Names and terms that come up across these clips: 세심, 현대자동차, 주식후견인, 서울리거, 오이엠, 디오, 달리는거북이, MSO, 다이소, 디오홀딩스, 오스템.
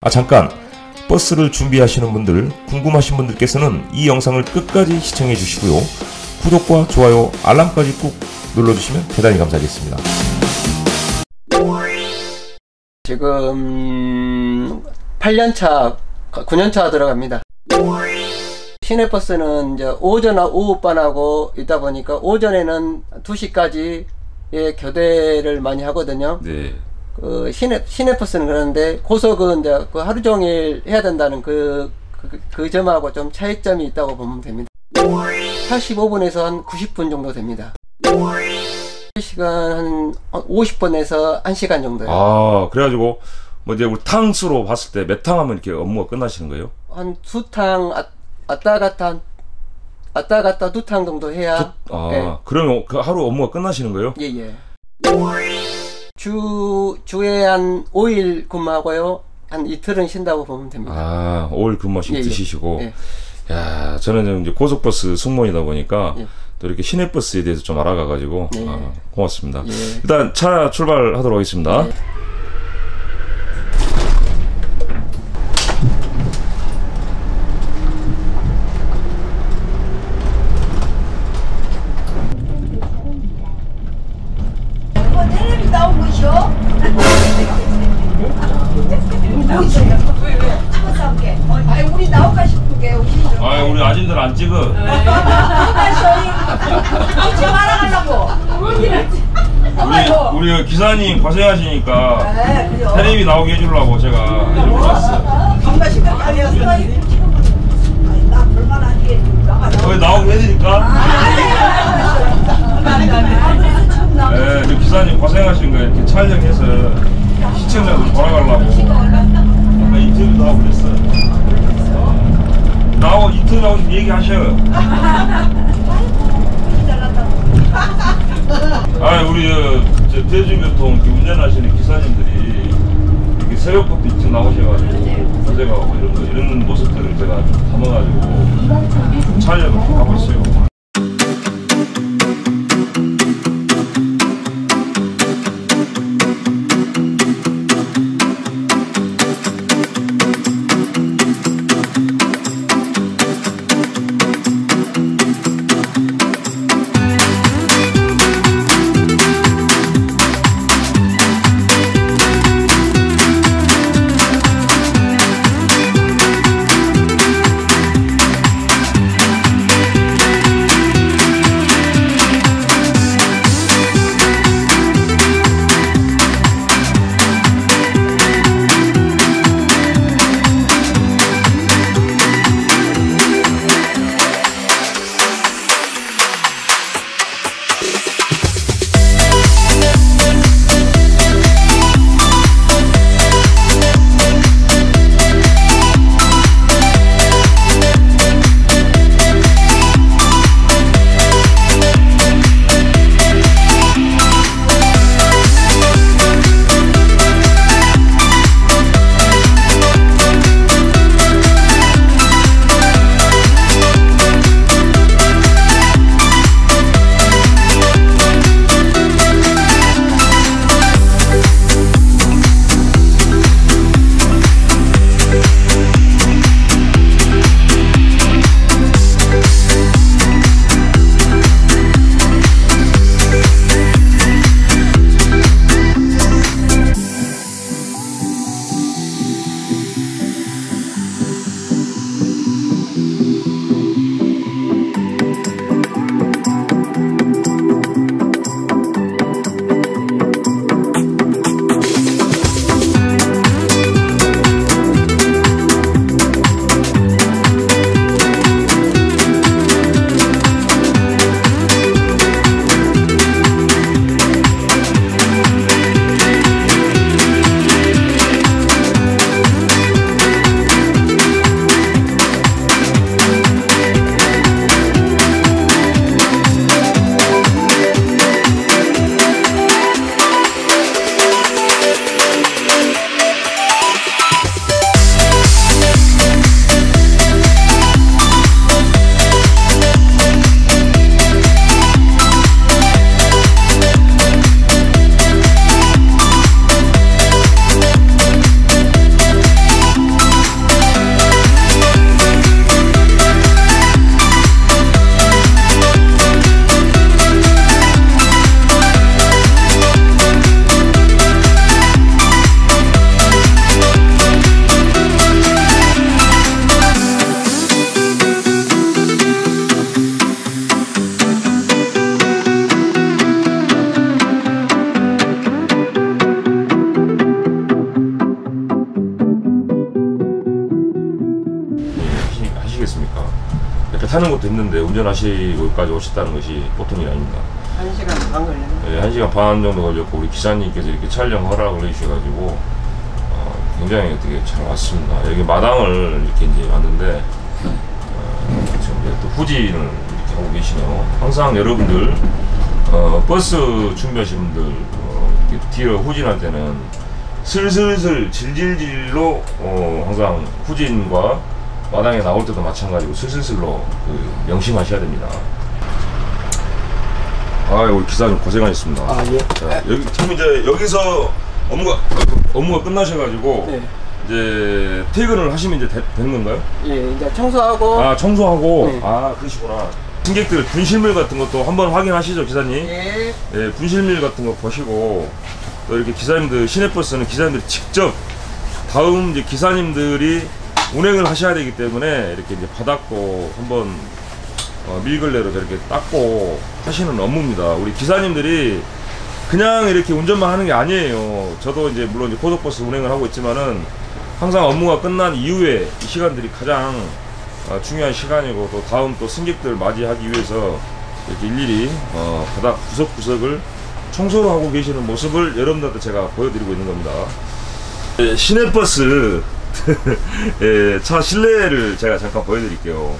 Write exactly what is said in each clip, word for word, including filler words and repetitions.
아 잠깐, 버스를 준비하시는 분들, 궁금하신 분들께서는 이 영상을 끝까지 시청해 주시고요. 구독과 좋아요, 알람까지 꼭 눌러주시면 대단히 감사하겠습니다. 지금 팔 년차, 구 년차 들어갑니다. 시내버스는 이제 오전, 오후반하고 있다 보니까 오전에는 두 시까지의 교대를 많이 하거든요. 네. 그 시내, 시내버스는 그런데 고속은 이제 그 하루 종일 해야 된다는 그, 그, 그 점하고 좀 차이점이 있다고 보면 됩니다. 사십오 분에서 한 구십 분 정도 됩니다. 시간 한 오십 분에서 한 시간 정도요. 아, 그래가지고 뭐 이제 우리 탕수로 봤을 때 몇 탕 하면 이렇게 업무가 끝나시는 거예요? 한 두 탕, 아, 왔다 갔다 왔다 갔다 두 탕 정도 해야. 두, 아, 예. 그러면 그 하루 업무가 끝나시는 거예요? 예예. 예. 주, 주에 한 오 일 근무하고요. 한 이틀은 쉰다고 보면 됩니다. 아, 오 일 근무씩 예, 드시시고. 예. 야, 저는 이제 고속버스 승무원이다 보니까 예. 또 이렇게 시내버스에 대해서 좀 알아가가지고. 예. 아, 고맙습니다. 예. 일단 차 출발하도록 하겠습니다. 예. 안 찍어. 찍지 말아가려고. 우리, 우리 기사님 고생하시니까 텔레비 나오게 해주려고 제가 일부러 왔어요. 정말 신경 아니었어. 나 별만 하게 나가자. 나오게 해드릴까? 네, 우리 기사님 고생하신 거 이렇게 촬영해서 시청자들 돌아가려고 아까 인터뷰도 하고 그랬어요. 나오 이틀 나오면 얘기하셔요. 아, 우리 저 대중교통 운전하시는 기사님들이 이렇게 새벽부터 일찍 나오셔가지고 가져가고 이런 거, 이런 모습들을 제가 담아가지고 촬영을 하고 있어요. 타는 것도 힘든데 운전하시고까지 오셨다는 것이 보통 일이 아닙니다. 한 시간 반 걸렸네. 네, 한 시간 반 정도 걸렸고 우리 기사님께서 이렇게 촬영 허락을 해주셔가지고 어, 굉장히 어떻게 잘 왔습니다. 여기 마당을 이렇게 이제 왔는데 어, 지금 또 후진을 이렇게 하고 계시네요. 항상 여러분들 어, 버스 준비하신 분들 어, 이렇게 뒤로 후진할 때는 슬슬슬 질질질로 어, 항상 후진과 마당에 나올 때도 마찬가지고 슬슬슬로 그 명심하셔야 됩니다. 아, 우리 기사님 고생하셨습니다. 아, 예. 자, 여기 지금 이제 여기서 업무가 업무가 끝나셔가지고 네. 이제 퇴근을 하시면 이제 되는 건가요? 예, 이제 청소하고. 아, 청소하고. 네. 아, 그러시구나. 승객들 분실물 같은 것도 한번 확인하시죠, 기사님. 예. 예, 분실물 같은 거 보시고 또 이렇게 기사님들 시내버스는 기사님들이 직접 다음 이제 기사님들이 운행을 하셔야 되기 때문에 이렇게 이제 바닥도 한번 어, 밀걸레로 저렇게 닦고 하시는 업무입니다. 우리 기사님들이 그냥 이렇게 운전만 하는 게 아니에요. 저도 이제 물론 이제 고속버스 운행을 하고 있지만은 항상 업무가 끝난 이후에 이 시간들이 가장 어, 중요한 시간이고 또 다음 또 승객들 맞이하기 위해서 이렇게 일일이 어, 바닥 구석구석을 청소를 하고 계시는 모습을 여러분들한테 제가 보여드리고 있는 겁니다. 네, 시내버스 예, 차 실내를 제가 잠깐 보여드릴게요.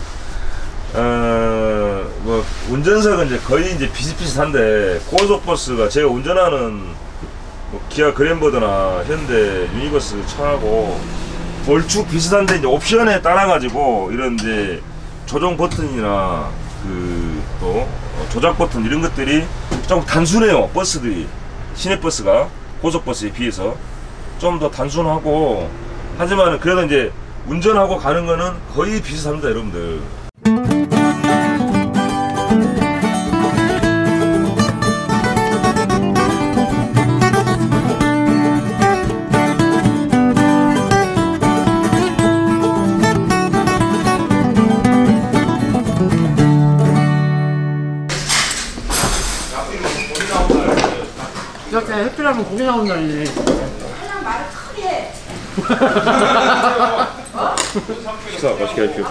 어, 뭐 운전석은 이제 거의 이제 비슷비슷한데 고속버스가 제가 운전하는 뭐 기아 그랜버드나 현대 유니버스 차하고 얼추 비슷한데 이제 옵션에 따라 가지고 이런 이제 조정 버튼이나 그 또 조작 버튼 이런 것들이 좀 단순해요. 버스들이 시내버스가 고속버스에 비해서 좀 더 단순하고. 하지만 그래도 이제 운전하고 가는 거는 거의 비슷합니다, 여러분들. 이렇게 햇빛하면 고기 나온다니. 그냥 말을 크게 해. 식사 맛있게 할게요.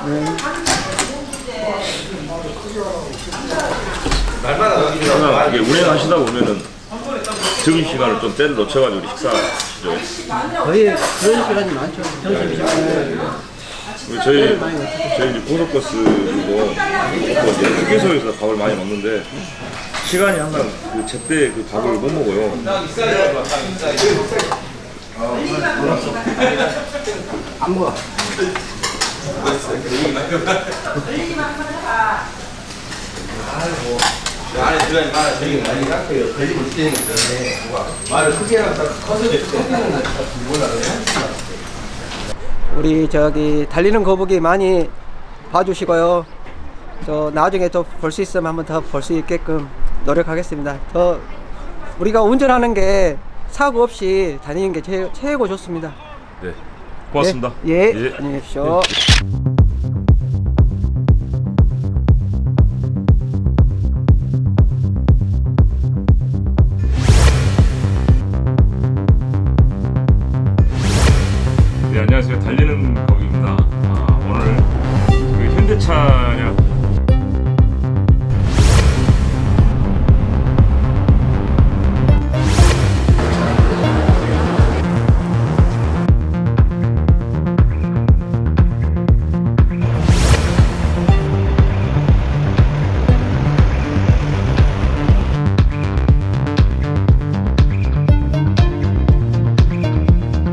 날마다 이게 운행하시다 보면은 적은 시간을 좀 때를 놓쳐가지고 우리 식사하시죠. 거의 그런 시간이 많죠. 우리 저희 저희 이제 고속버스고 휴게소에서 밥을 많이 먹는데. 시간이 항상 그 제때 그 밥을 못 먹어요. 안 먹어. 말을 들어야지 말을 되게 많이 깎여요. 돼지고 있기 때문에 말을 크게 하면 커서 깎이는 거야. 우리 저기 달리는 거북이 많이 봐주시고요. 저 나중에 또 볼 수 있으면 한번 더 볼 수 있게끔 노력하겠습니다. 더 우리가 운전하는 게 사고 없이 다니는 게 최, 최고 좋습니다. 네, 고맙습니다. 예, 예, 예. 안녕히 계십시오. 예. 네, 안녕하세요. 달리는